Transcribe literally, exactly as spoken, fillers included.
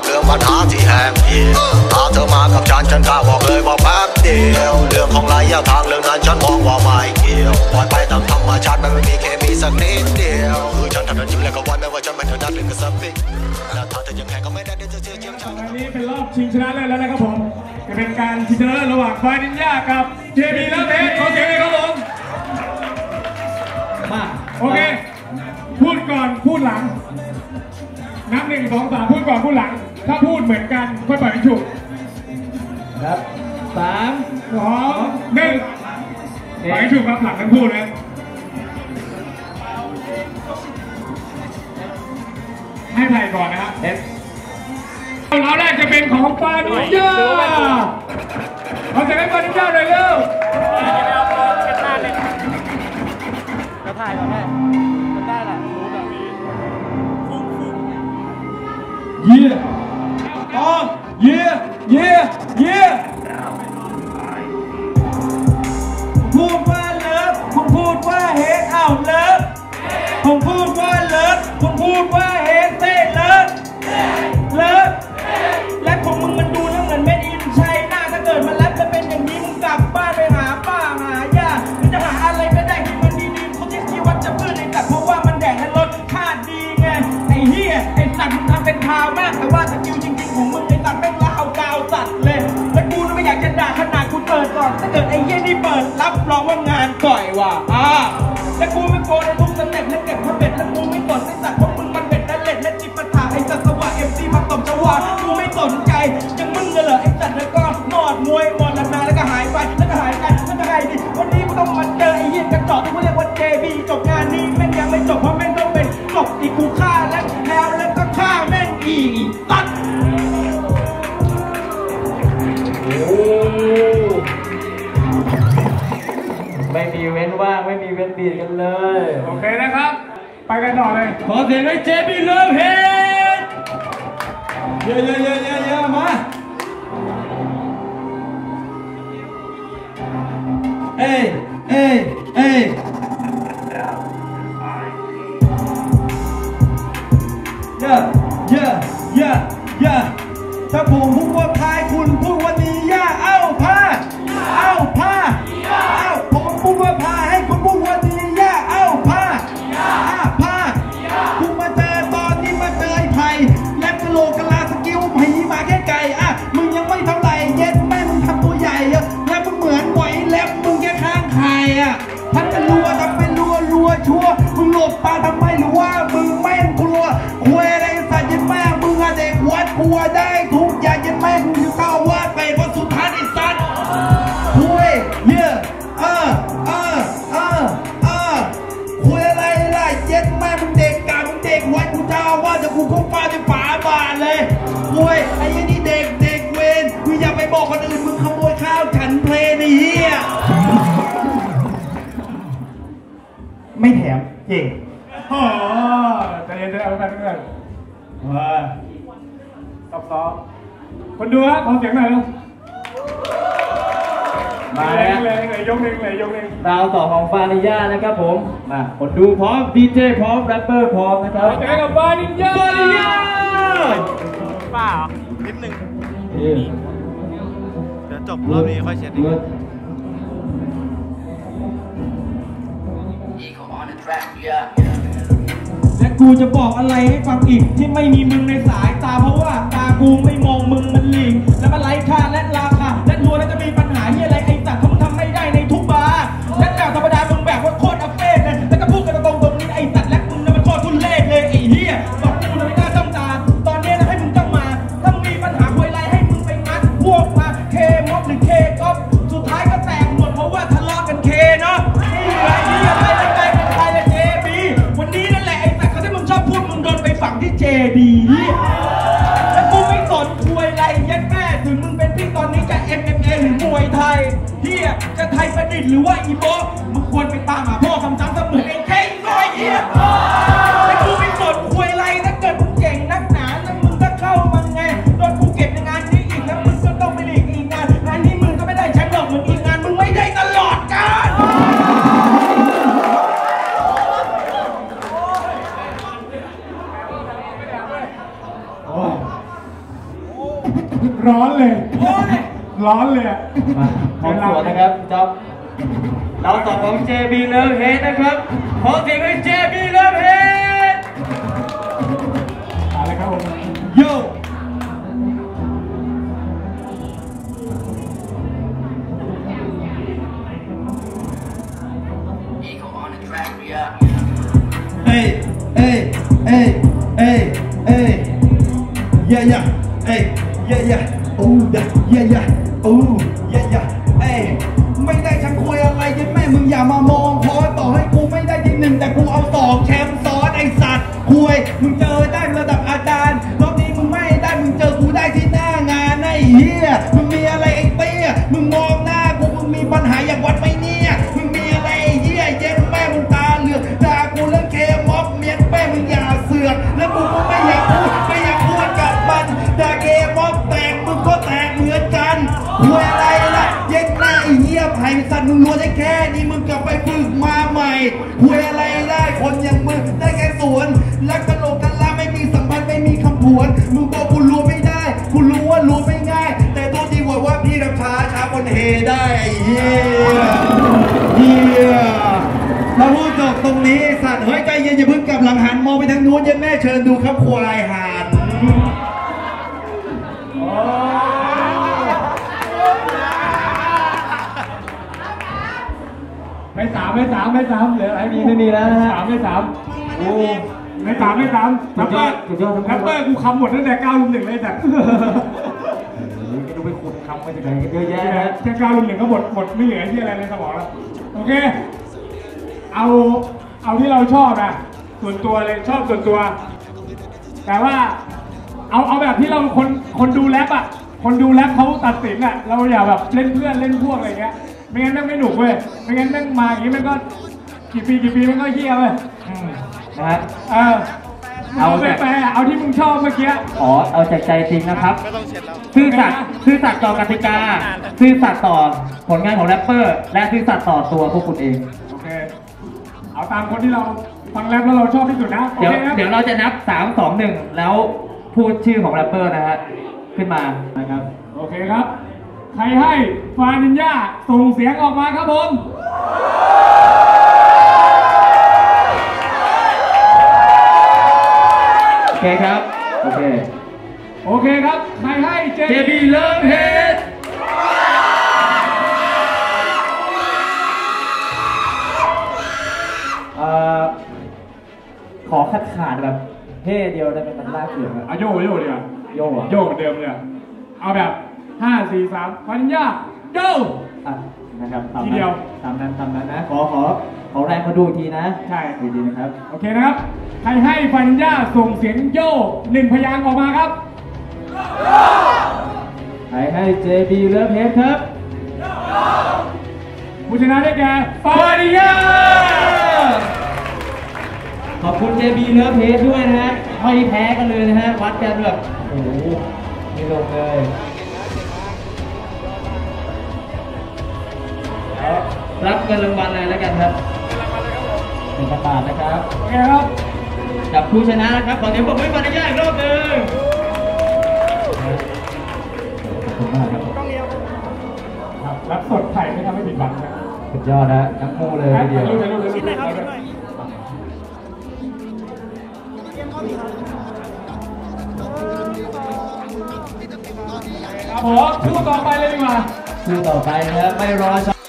กับเรื่องปัญหาที่แห่งเดียวพาเธอมากับฉันฉันกล้าบอกเลยว่าแป๊บเดียวเรื่องของระยะทางเรื่องนั้นฉันมองว่าไม่เกี่ยวปล่อยไปตามธรรมชาติมันไม่มีเคมีสักนิดเดียวคือฉันทำได้จริงแล้วก็วันแม้ว่าฉันไม่ถนัดเรื่องกระสับกระส่ายและถ้าเธอยังแข่งก็ไม่ได้เดี๋ยวจะเสียเชิงชนะวันนี้เป็นรอบชิงชนะเลิศแล้วนะครับผมจะเป็นการชิงชนะเลิศระหว่างฟานินยากับเจบีและเทสขอเสียงเลยครับผมมาโอเคพูดก่อนพูดหลังนับหนึ่งสองสามพูดก่อนพูดหลังถ้าพูดเหมือนกันค่อยปล่อยให้ฉุกครับสามสองหนึ่งปล่อยให้ฉุกครับหลังทั้งพูดนะให้ไทยก่อนนะครับเราแรกจะเป็นของปานุญญาเราจะให้ปานุญญาหน่อยเร็วก็ถ่ายก่อนได้ก็ได้แหละเยี่ยอ๋อเยี่ยเยี่ยเยี่ยพูดว่าเลิฟคุณพูดว่าเฮดเอาเลิฟผมพูดว่าเลิฟคุณพูดว่าเฮดเต้เลิฟเลิฟและของมึงมันดูแล้วเหมือนเม็ดอินชัยหน้าถ้าเกิดมันรับจะเป็นอย่างนี้มึงกลับบ้านไปหาป้าหาย่าหรือจะหาอะไรก็ได้ที่มันดีๆเขาเรียกที่วัดจะเพื่อนในแต่เพราะว่ามันแดงและรสชาติดีไงไอ้เฮียไอ้สัตว์มึงทำเป็นพาวมากแต่ว่าสกิลจริงๆของมึงไอ้สัตว์แม่งละเอากาวสัตว์เลยและกูไม่อยากจะด่าขนาดกูเปิดก่อนถ้าเกิดไอ้เฮียนี่เปิดรับรองว่างานก่อยว่ะอ่าและกูไม่โกรธในทุกสเต็ปและเก็บความเบ็ดและกูไม่กดไอ้สัตว์เพราะมึงมันเป็นนั่นเล็ดและจิปถาไอ้สัตว์สว่างเอ็มซีมาตบจังหวะกูไม่สนใจยังมึงเลยเหรอไอ้สัตว์แล้วก็นอดมวยบอลนานๆแล้วก็หายไปแล้วก็หายไปแล้วก็หายดิวันนี้กูต้องมาเจอไอ้เหี้ยกระจอกที่เขาเรียกว่าเจบีจบงานนี้แม่งยังไม่จบเพราะแม่งต้องเป็นจบอีกกูฆ่าแล้วแล้วแล้วก็ฆ่าแม่งอีกตัดไม่มีเว้นว่างไม่มีเว้นบีดกันเลยโอเคนะครับไปกันต่อเลยขอเสียงให้เจบีเลิฟเฮดเยอะเยอะเยอะเยอะเยอะมาเอ้ยเอ้ยเอ้ยเยอะเยอะเยอะเยอะถ้าผมพูดว่าพายคุณพูดว่าดีย่าเอ้าผ้าเอ้าผ้าเอ้าผมพูดว่าพายให้คุณพูดว่าดีย่าเอ้าผ้าอ้าผ้าคุณมาเจอตอนนี้มาเจอไผ่และกะโหลกกะลาสกิลผีมาแค่ไก่อ่ะมึงยังไม่เท่าไหร่เย็ดแม่มึงทำตัวใหญ่อะและมึงเหมือนไหวแล็บมึงแค่ข้างไข่อ่ะพัดจะรัวทำเป็นรัวรัวชัวมึงหลบตาทำไมหรือว่ามึงแม่งกลัวควยอะไรสัตว์ยิ่งแม่มึงอะเด็กวัดกลัวได้ทุกอย่างยิ่งแม่มึงจะเข้าว่าไปเพราะสุดท้ายไอ้สัตว์ควยเยอะเออเออเออเออควยอะไรล่ะเย็ดแม่มึงเด็กกามึงเด็กวัดกูเจ้าว่าจะกูเข้าป่าจะป่าบานเลยควยไอ้ยี่นี่เด็กเด็กเวรกูอย่าไปบอกคนอื่นมึงขโมยข้าวฉันเพลงนี่เฮียไม่แถมเย่โอ้ใจเย็นๆเอาไปเพื่อนว้าตบซ้อมคนดูฮะขอเสียงหน่อยนะมาเลยเลยยกเร่งเลยยกเร่งดาวต่อของฟานิญานะครับผมมาคนดูพร้อมดีเจพร้อมแรปเปอร์พร้อมนะครับเจอกับฟานิญาฟานิญาป้านิดนึงเดี๋ยวจบรอบนี้ค่อยเช็ดอีกและกูจะบอกอะไรให้ฟังอีกที่ไม่มีมึงในสายตาเพราะว่าตากูไม่มองมึงมันหลีกและมันไร้ค่าและราคาและรัวแล้วจะมีปัญหาที่อะไรไอ้สัตว์เขาทำไม่ได้ในทุกบาร์และแต่ธรรมดามึงแบบว่าโคตรอัพเดทเลยแล้วก็พูดกันตรงตรงนี้ไอ้สัตว์และมึงเนี่ยมันโคตรทุนเล่เลยไอ้เหี้ยบอกกูเลยไม่น่าจ้องตาตอนนี้นะให้มึงจ้องมาถ้ามึงมีปัญหาคุยไรให้มึงไปงัดพวกมาเคม็อบหรือเคก๊อฟสุดท้ายก็แตกหมดเพราะว่าทะเลาะกันเคเนาะฝั่งที่เจดีและกูไม่สนควยไรยันแม่ถึงมึงเป็นพี่ตอนนี้จะ เอ็ม เอ็ม เอ หรือมวยไทยที่จะไทยประดิษฐ์หรือว่าอีโบมึงควรไปตามหาพ่อคำจำเสมือนเองเท่น้อยเอียบและกูไม่สนควยไรถ้าเกิดมึงเก่งนักหนาแล้วมึงก็เข้ามาไงโดนกูเก็บในงานนี้อีกแล้วมึงก็ต้องไปหลีกอีกงานงานนี้มึงก็ไม่ได้แชมป์หรอกมึงอีกงานมึงไม่ได้ตลอดกาล ร้อนเลยของสวนนะครับจ๊อบเราตอบของ เจ บี Lovehead นะครับขอเสียงให้ เจ บี Lovehead อะไรครับผมโยเอ้ยเอ้ยเอ้ยเอ้ยเอ้ยยะยะเอ้ยยะยะโอ้ยะยะยะโอ้ยะยะเอ้ยไม่ได้ฉันคุยอะไรยันแม่มึงอย่ามามองคอยต่อให้กูไม่ได้ที่หนึ่งแต่กูเอาสองแชมป์ซ้อนไอสัตว์คุยมึงเจอได้ระดับอาจารย์รอบนี้มึงไม่ได้มึงเจอกูได้ที่หน้างานไอ้เหี้ยมึงมีอะไรไอ้เตี้ยมึงมองหน้ากูมึงมีปัญหาอย่างวัดไม่เนี่ยมึงมีอะไรไอ้เหี้ยเย็นแม่มึงตาเหลือกด่ากูเรื่องเคม็อบเมียนแม่มึงอย่าเสือกแล้วกูก็ไม่อยากพูดไม่อยากพูดกับมันด่าเคม็อบแตกมึงก็แตกเหมือนกันคุยอะไรล่ะเย็นแม่ไอ้เหี้ยไผ่สัตว์มึงรู้ได้แค่นี้มึงกลับไปฝึกมาใหม่คุยอะไรได้คนอย่างมึงได้แค่สวนและกระโหลกกันละไม่มีสัมพันธ์ไม่มีคำผวนมึงบอกกูรู้ไม่ได้กูรู้ว่ารู้ไม่ง่ายแต่ตัวดีกว่าว่าพี่รับช้าช้าคนเฮได้ไอ้เหี้ยเหี้ยเราพูดจบตรงนี้สัตว์เฮ้ยใจเย็นอย่าเพิ่งกลับหลังหันมองไปทางนู้นยันแม่เชิญดูครับควายหันไม่สามไม่สามไม่สามเหลือไอ้มีไม่มีแล้วนะฮะสามไม่สามโอ้ไม่สามไม่สามแรปเปอร์แรปเปอร์กูคำหมดตั้งแต่เก้าลุมหนึ่งเลยแต่ก็ดูไปขุดคำไปจากไหนเยอะแยะนะแค่เก้าลุมหนึ่งก็หมดหมดไม่เหลือที่อะไรในสมองแล้วโอเคเอาเอาที่เราชอบนะส่วนตัวเลยชอบส่วนตัวแต่ว่าเอาเอาแบบที่เราคนคนดูแรปอ่ะคนดูแรปเขาตัดสินอ่ะเราอย่าแบบเล่นเพื่อนเล่นพวกอะไรเงี้ยไม่งั้นแม่งไม่หนุกเว้ยไม่งั้นแม่งมาอย่างนี้มันก็กี่ปีกี่ปีมันก็เหี้ยเว้ยนะฮะเออเอาแบบแปลเอาที่มึงชอบเมื่อกี้อ๋อเอาจากใจจริงนะครับซื่อสัตย์ซื่อสัตย์ต่อกติกาซื่อสัตย์ต่อผลงานของแรปเปอร์และซื่อสัตย์ต่อตัวพวกคุณเองโอเคเอาตามคนที่เราฟังแรปแล้วเราชอบที่สุดนะเดี๋ยวเดี๋ยวเราจะนับสาม สอง หนึ่งแล้วพูดชื่อของแรปเปอร์นะฮะขึ้นมานะครับโอเคครับใครให้ฟานินญาส่งเสียงออกมาครับผมโอเคครับโอเคโอเคครับใครให้ เจ บี Loveheadเอ่อขอคัดขาดแบบเฮ้เดียวได้เป็นมันลากเสียงอ่ะโยโย่ดีกว่าโย่โย่เหมือนเดิมเลยเอาแบบห้าสี่สามปัญญาเด้อนะครับตามนั้นตามนั้นตามนั้นนะขอขอขอแรงมาดูทีนะใช่ดีดีนะครับโอเคนะครับใครให้ปัญญาส่งเสียงโย่หนึ่งพยางค์ออกมาครับใครให้ เจ บี Loveheadครับผู้ชนะได้แก่ปัญญาขอบคุณ เจ บี Loveheadด้วยนะฮะไม่แพ้กันเลยนะฮะวัดกันแบบโอ้โหไม่ลงเลยรับเงินรางวัลเลยแล้วกันครับหนึ่งพันบาทนะครับโอเคครับจับผู้ชนะนะครับตอนนี้ผมไม่มาได้ยากรอบหนึ่งขอบคุณมากครับรับสดไข่ไม่ทำให้ผิดหวังนะสุดยอดนะทั้งคู่เลยทีเดียวครับผมคู่ต่อไปเลยดีกว่าคู่ต่อไปนะครับไม่รอ